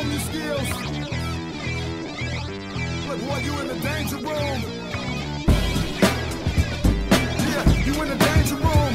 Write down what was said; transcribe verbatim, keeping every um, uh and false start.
perform your skills. Look, boy, you in the danger room. Yeah, you in the danger room.